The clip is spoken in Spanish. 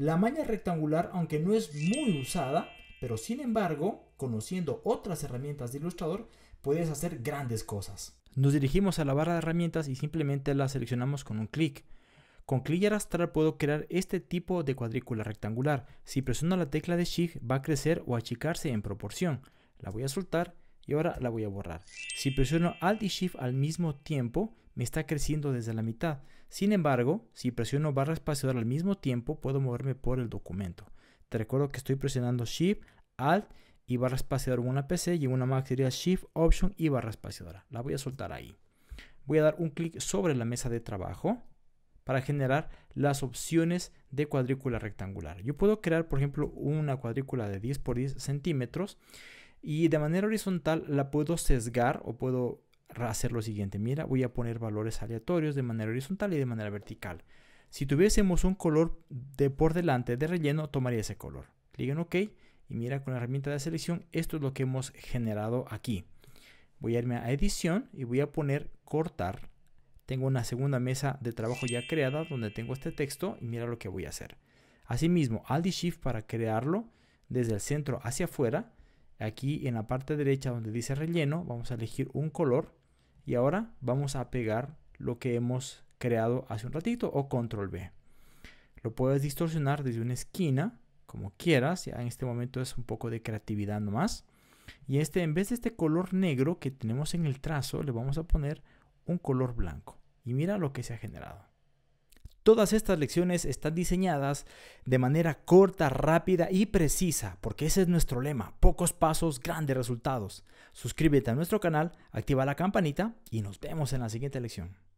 La malla rectangular, aunque no es muy usada, pero sin embargo, conociendo otras herramientas de Illustrator, puedes hacer grandes cosas. Nos dirigimos a la barra de herramientas y simplemente la seleccionamos con un clic. Con clic y arrastrar puedo crear este tipo de cuadrícula rectangular. Si presiono la tecla de Shift va a crecer o achicarse en proporción. La voy a soltar y ahora la voy a borrar. Si presiono Alt y Shift al mismo tiempo, me está creciendo desde la mitad. Sin embargo, si presiono barra espaciadora al mismo tiempo, puedo moverme por el documento. Te recuerdo que estoy presionando Shift, Alt y barra espaciadora en una PC, y en una Mac sería Shift, Option y barra espaciadora. La voy a soltar ahí. Voy a dar un clic sobre la mesa de trabajo para generar las opciones de cuadrícula rectangular. Yo puedo crear, por ejemplo, una cuadrícula de 10 por 10 centímetros y de manera horizontal la puedo sesgar o puedo hacer lo siguiente. Mira, voy a poner valores aleatorios de manera horizontal y de manera vertical. Si tuviésemos un color de por delante de relleno, tomaría ese color. Clic en OK y mira, con la herramienta de selección, esto es lo que hemos generado aquí. Voy a irme a edición y voy a poner cortar. Tengo una segunda mesa de trabajo ya creada donde tengo este texto y mira lo que voy a hacer. Asimismo, Alt y Shift para crearlo desde el centro hacia afuera. Aquí en la parte derecha donde dice relleno vamos a elegir un color y ahora vamos a pegar lo que hemos creado hace un ratito o Control V. Lo puedes distorsionar desde una esquina como quieras, ya en este momento es un poco de creatividad nomás. Y en vez de este color negro que tenemos en el trazo le vamos a poner un color blanco y mira lo que se ha generado. Todas estas lecciones están diseñadas de manera corta, rápida y precisa, porque ese es nuestro lema, pocos pasos, grandes resultados. Suscríbete a nuestro canal, activa la campanita y nos vemos en la siguiente lección.